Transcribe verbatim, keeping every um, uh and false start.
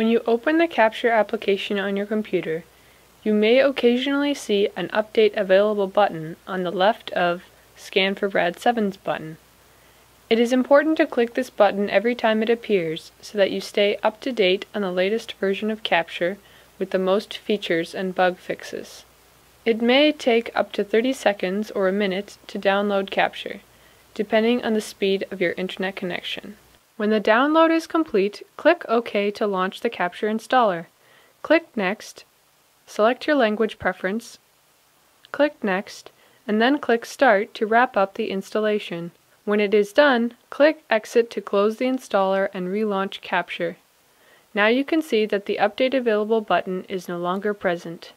When you open the Capture application on your computer, you may occasionally see an Update Available button on the left of Scan for Brad Sevens button. It is important to click this button every time it appears so that you stay up to date on the latest version of Capture with the most features and bug fixes. It may take up to thirty seconds or a minute to download Capture, depending on the speed of your internet connection. When the download is complete, click OK to launch the Capture installer. Click Next, select your language preference, click Next, and then click Start to wrap up the installation. When it is done, click Exit to close the installer and relaunch Capture. Now you can see that the Update Available button is no longer present.